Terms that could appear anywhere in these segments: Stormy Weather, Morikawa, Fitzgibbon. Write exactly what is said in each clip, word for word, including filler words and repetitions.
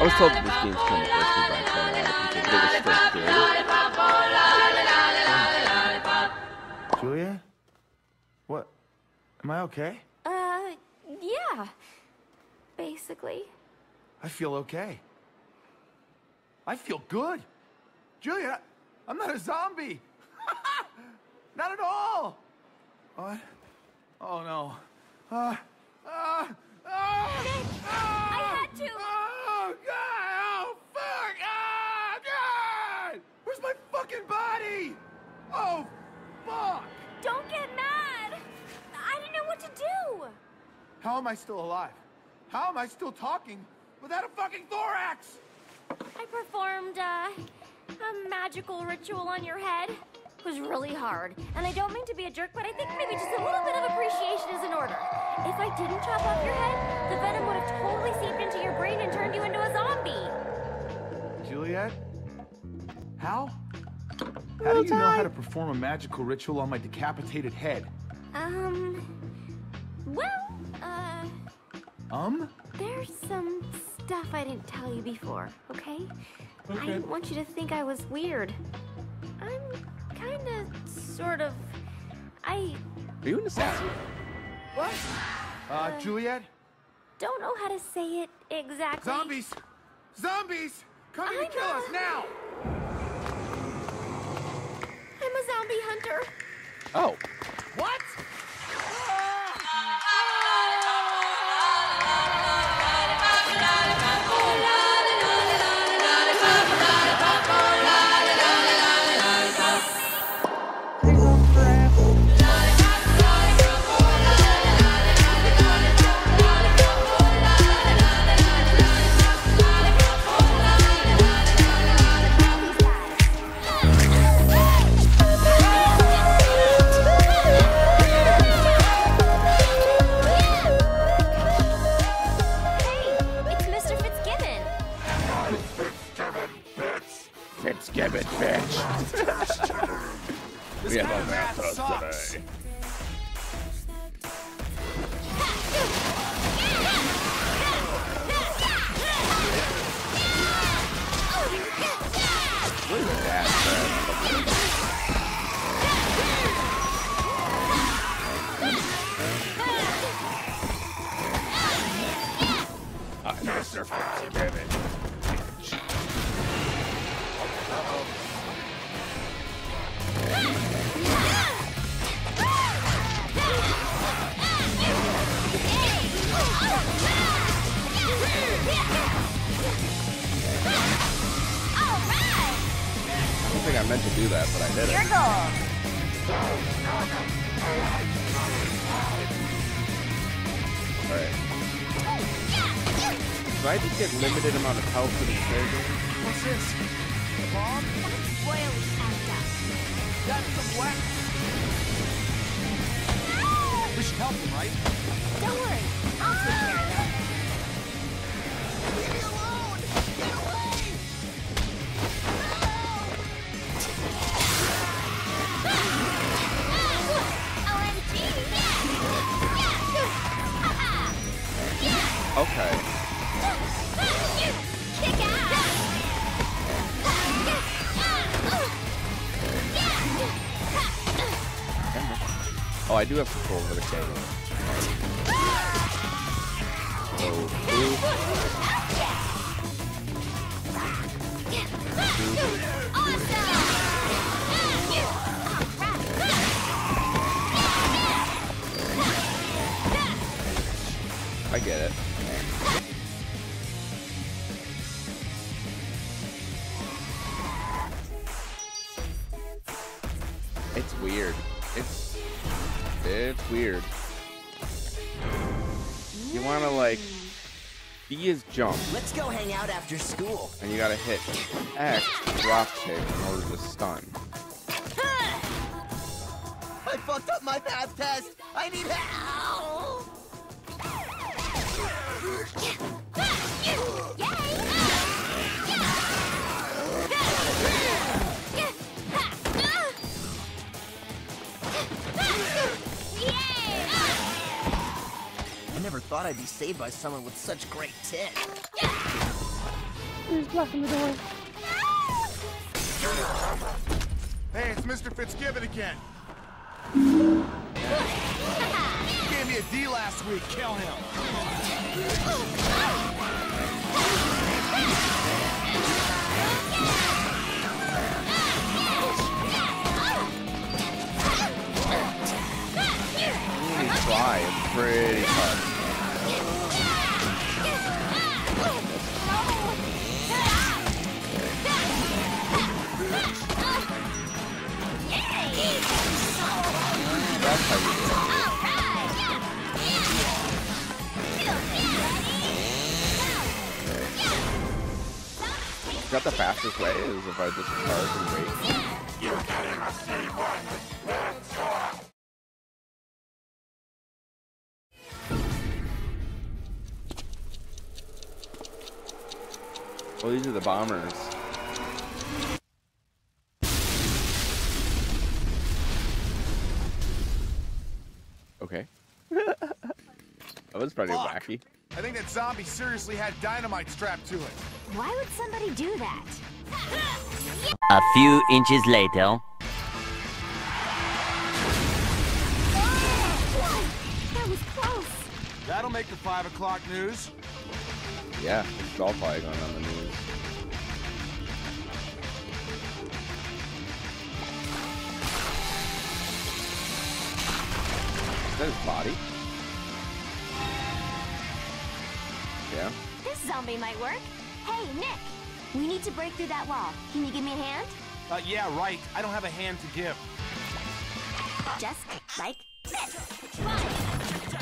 I was told that this game's kind of thirsty by quite a lot of people, but it was still good. Julia? What? Am I okay? Uh, yeah. Basically. I feel okay. I feel good. Julia, I'm not a zombie. Not at all. What? Oh, no. Uh, uh, uh, Nick, uh, I had to. Oh, God. Oh, fuck. Oh, God. Where's my fucking body? Oh, fuck. Don't get mad. I didn't know what to do. How am I still alive? How am I still talking without a fucking thorax? I performed uh, a magical ritual on your head. It was really hard, and I don't mean to be a jerk, but I think maybe just a little bit of appreciation is in order. If I didn't chop off your head, the venom would have totally seeped into your brain and turned you into a zombie. Juliet? How? How do you know how to perform a magical ritual on my decapitated head? Um... Well, uh... Um? There's some stuff I didn't tell you before, okay? Okay. I didn't want you to think I was weird. I'm... Kinda, sort of, I... Are you an assassin? What? Uh, uh, Juliet? Don't know how to say it exactly. Zombies! Zombies! Come and kill us now! I'm a zombie hunter. Oh. What? Give it, bitch. We have a math today. Look at that. I'm Mister Fitz Gibbon. I think I meant to do that, but I did it. Your goal. Alright. Do I just get limited amount of health for these characters? What's this? The bomb? That's royally amped up. That's some whack. Ah! We should help him, right? Don't worry. I'll take care of that. Leave me alone! Get away! Okay. Kick ass! Oh, I do have control over the camera. Oh, I get it. It's weird. It's it's weird. You want to like B is jump. Let's go hang out after school. And you gotta hit X drop kick in order to stun. I fucked up my math test. I need help. I never thought I'd be saved by someone with such great tits. There's black in the door. No! Hey, it's Mister Fitzgibbon again. He gave me a D last week. Kill him. You try. It's pretty hard. That's how you do it. Is that the fastest way? Is if I just charge and wait? You didn't receive one. That's yours. Well, these are the bombers. Okay. That was pretty Fuck. wacky. I think that zombie seriously had dynamite strapped to it. Why would somebody do that? A few inches later. Oh, that was close. That'll make the five o'clock news. Yeah, it's all probably going on the news. Is that his body? Yeah. This zombie might work. Hey, Nick! We need to break through that wall. Can you give me a hand? Uh, yeah, right. I don't have a hand to give. Just like this. One, two,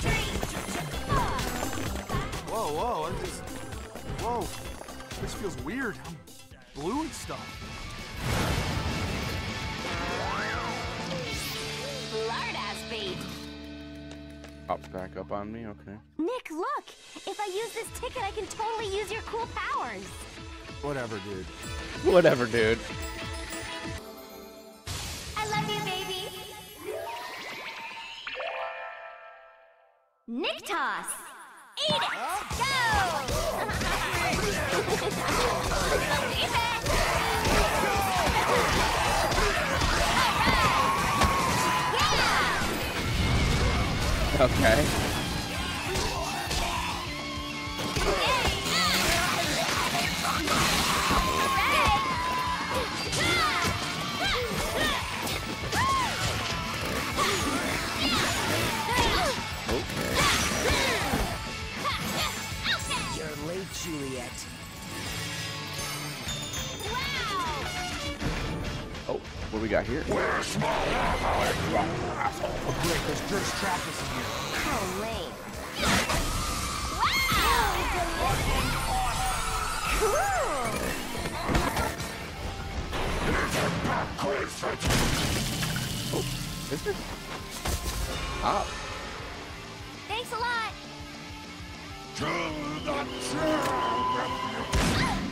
three, four. Whoa, whoa, I'm just... Whoa. This feels weird. I'm blue and stuff. Lard ass beat. Pops back up on me, okay. Nick, look! If I use this ticket, I can totally use your cool powers! Whatever, dude. Whatever, dude. I love you, baby! Nick toss! Eat it! Huh? Go! Eat it! Okay. Okay. You're late, Juliet. What do we got here? Where's my asshole? Oh, great, there's Dirt's trapped us in here. Oh, lame. Wow! Cool! Oh, is it? Up. Thanks a lot. To the tomb.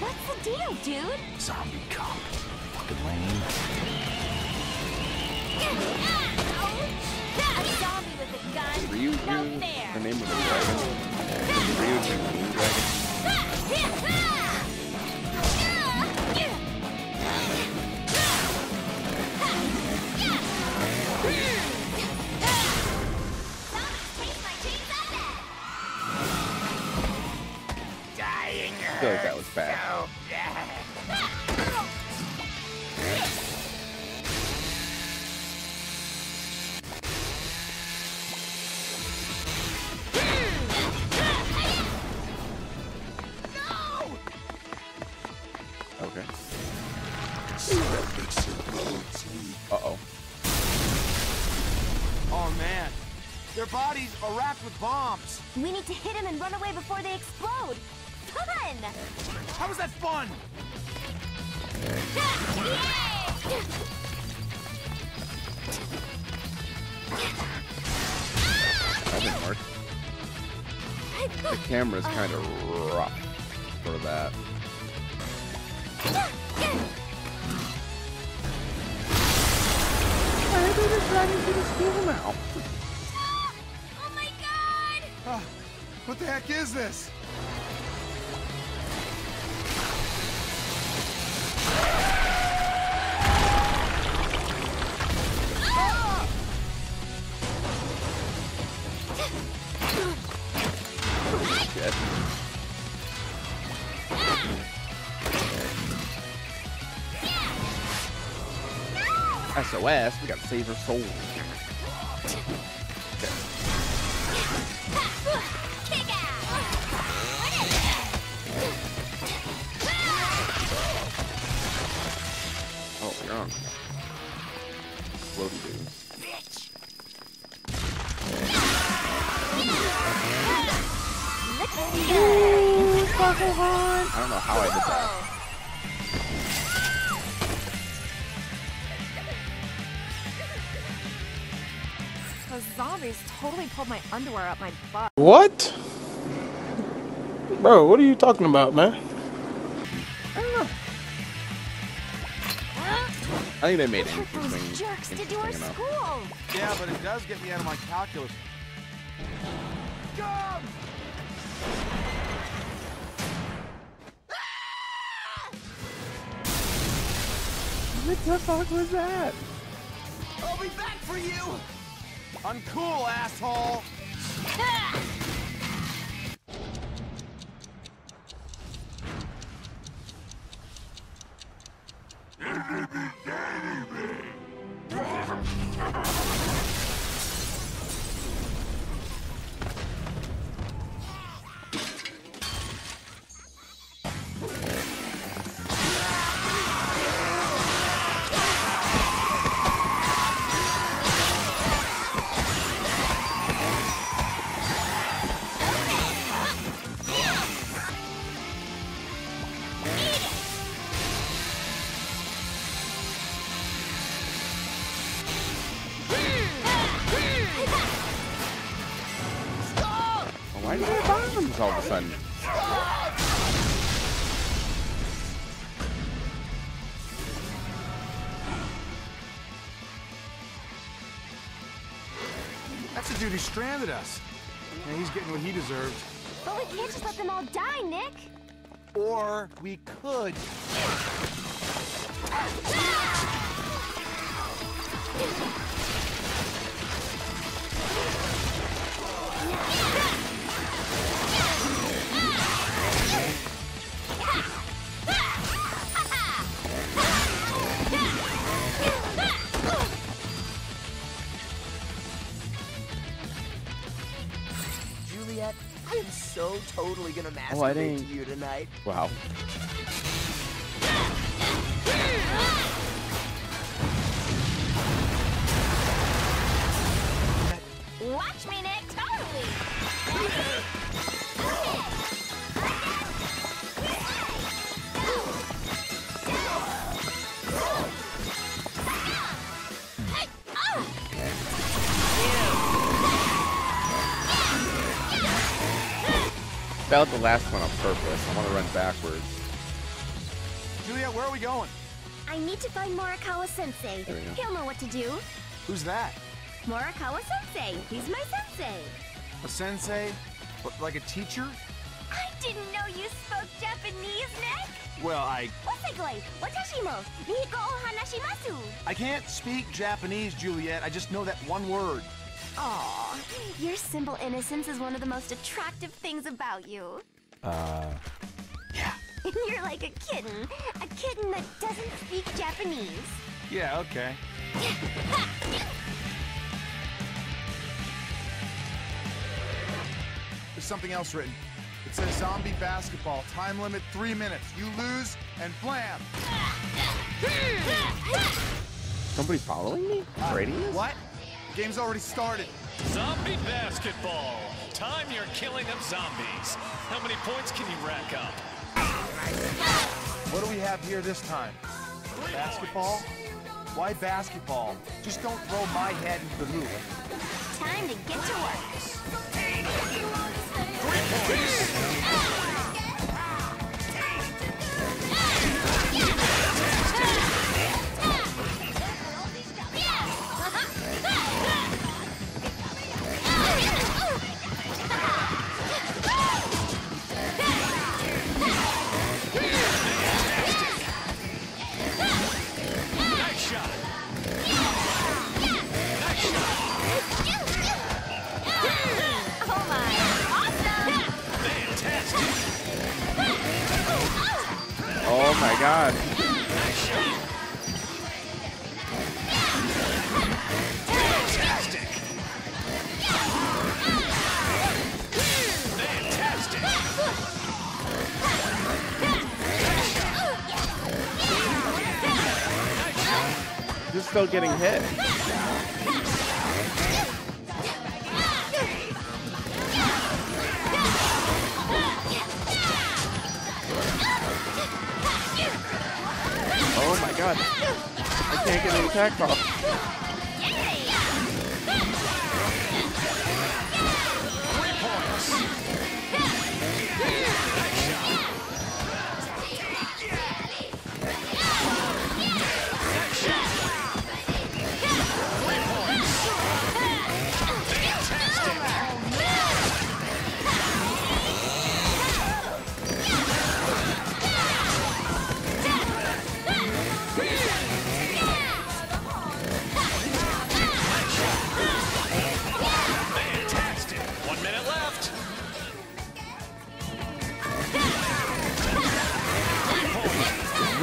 What's the deal, dude? Zombie cop. Lane. Ryu, the name of the dragon. Ryu, the name of the dragon. I feel like that was bad. Are wrapped with bombs. We need to hit him and run away before they explode. Fun! How was that fun? That didn't work. The camera's kind of rough for that. Why are they just running through the school now? What the heck is this? S O S. We gotta save her soul. Oh my god. Floaty dudes. Ooh, fucking hard. I don't know how I did that. Those zombies totally pulled my underwear up my butt. What? Bro, what are you talking about, man? I don't know. I think they made it. Those jerks did to our school. Yeah, but it does get me out of my calculus. Come! What the fuck was that? I'll be back for you! Uncool, asshole! Why do I buy them all of a sudden? That's the dude who stranded us. And he's getting what he deserved. But we can't just let them all die, Nick. Or we could. I'm so totally gonna masturbate to you tonight. Wow. Watch me, Nick. Totally. I fell at the last one on purpose. I want to run backwards. Julia, where are we going? I need to find Morikawa-sensei. He'll know what to do. Who's that? Morikawa-sensei. He's my sensei. A sensei? What, like a teacher? I didn't know you spoke Japanese, Nick. Well, I... I can't speak Japanese, Juliet. I just know that one word. Aw, your simple innocence is one of the most attractive things about you. Uh, yeah. You're like a kitten. A kitten that doesn't speak Japanese. Yeah, okay. There's something else written. It says zombie basketball. Time limit three minutes. You lose and blam. Somebody following me? Uh, what? Game's already started. Zombie basketball. Time you're killing them zombies. How many points can you rack up? What do we have here this time? Three basketball? Points. Why basketball? Just don't throw my head into the hoop. Time to get to work. Three points. Oh my god. is still getting hit. Oh my god. I can't get an attack off.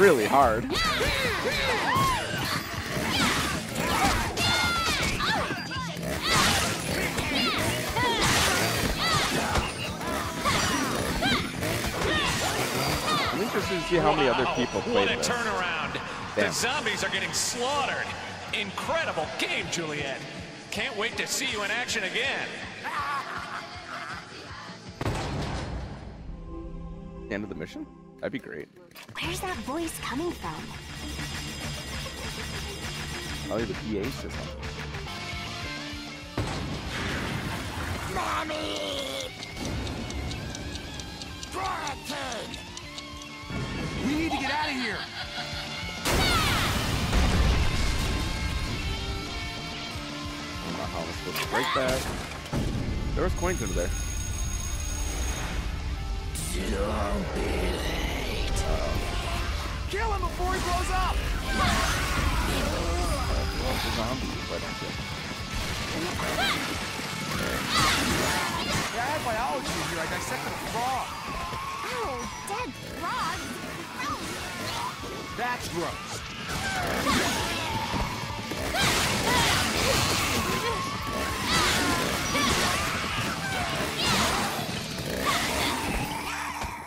Really hard. I'm interested to see how many other people play this. What a turnaround. Damn. The zombies are getting slaughtered. Incredible game, Juliet. Can't wait to see you in action again. End of the mission? That'd be great. Where's that voice coming from? Probably the P A system. Mommy! Quarantine! We need to get out of here! I don't know how I'm supposed to break that. There was coins under there. Don't be late. Uh-oh. Kill him before he blows up! Yeah, I had biology here. I dissected a frog. Oh, dead frog? Gross. That's gross.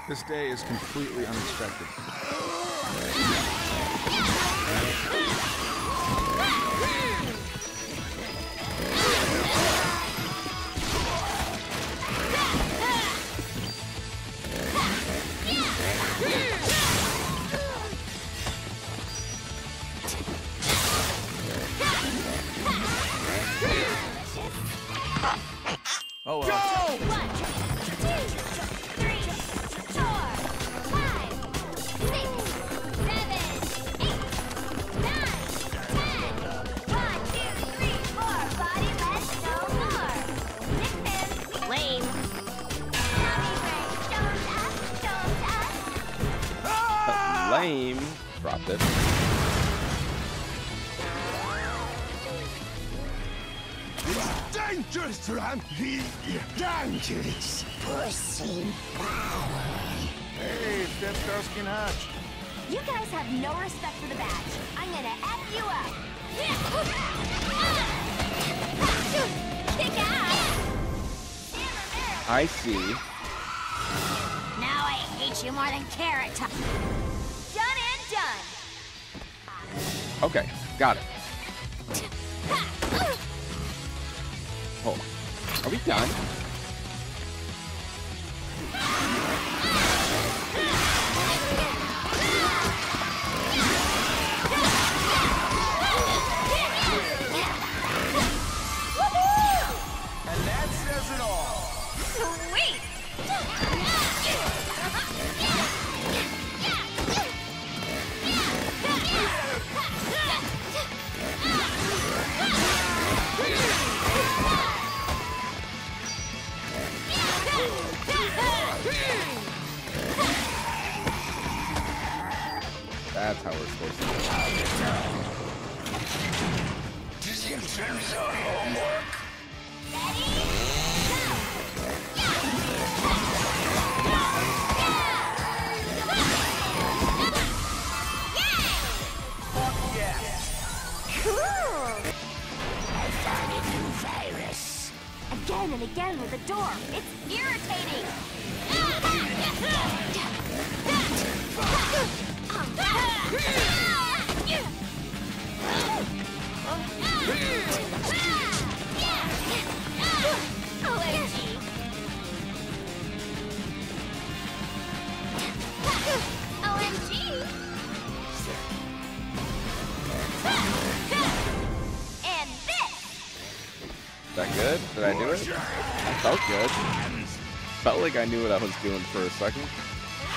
This day is completely unexpected. Oh well. Go! Dropped it. It's dangerous, Rampy. Dangerous. Pushing power. Hey, Steph Darskin Hatch. You guys have no respect for the batch. I'm gonna F you up. Kick out. I see. Now I hate you more than Carrot Top. Okay, got it. Hold on. Are we done? And that says it all. Sweet! That's how we're supposed to do it. Just in terms of homework. Ready? Go! Yeah! Cool! I found a new virus. Again and again with the door. It's irritating. That! Ah! that good? Did I do it? That felt good. Felt like I knew what I was doing for a second.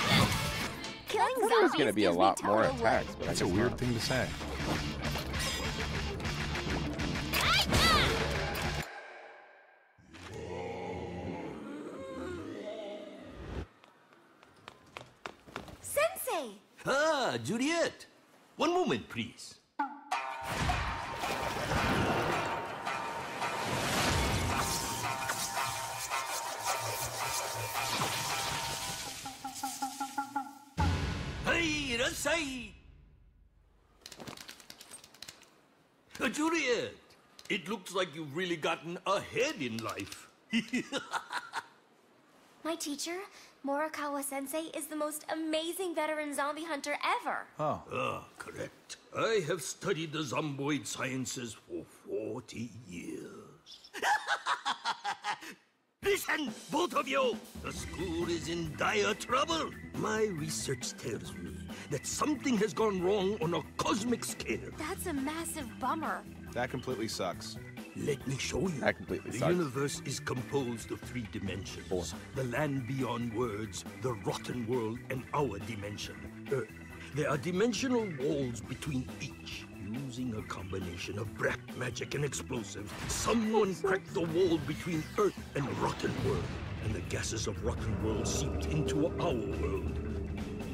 I thought there was going to be a lot more attacks, but that's a weird not. thing to say. Sensei! Ah, Juliet! One moment, please. Say, uh, Juliet, it looks like you've really gotten ahead in life. My teacher, Morikawa Sensei, is the most amazing veteran zombie hunter ever. Oh, ah, correct. I have studied the zomboid sciences for forty years. Listen, both of you! The school is in dire trouble. My research tells me that something has gone wrong on a cosmic scale. That's a massive bummer. That completely sucks. Let me show you. That completely sucks. The universe is composed of three dimensions. Four. The land beyond words, the rotten world, and our dimension, Earth. There are dimensional walls between each. Using a combination of black magic and explosives, someone cracked the wall between Earth and Rotten World, and the gases of Rotten World seeped into our world.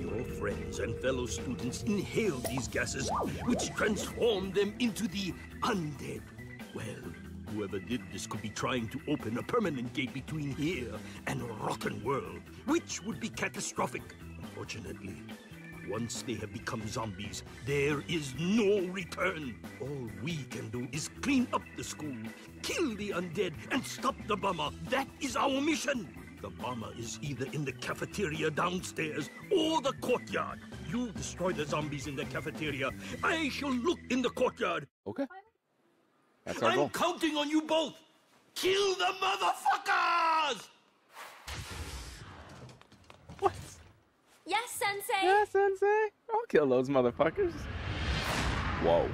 Your friends and fellow students inhaled these gases, which transformed them into the undead. Well, whoever did this could be trying to open a permanent gate between here and Rotten World, which would be catastrophic, unfortunately. Once they have become zombies, there is no return. All we can do is clean up the school, kill the undead, and stop the bomber. That is our mission. The bomber is either in the cafeteria downstairs or the courtyard. You destroy the zombies in the cafeteria. I shall look in the courtyard. Okay. That's our goal. I'm counting on you both. Kill the motherfuckers! What? Yes, Sensei! Yes, Sensei! I'll kill those motherfuckers. Whoa.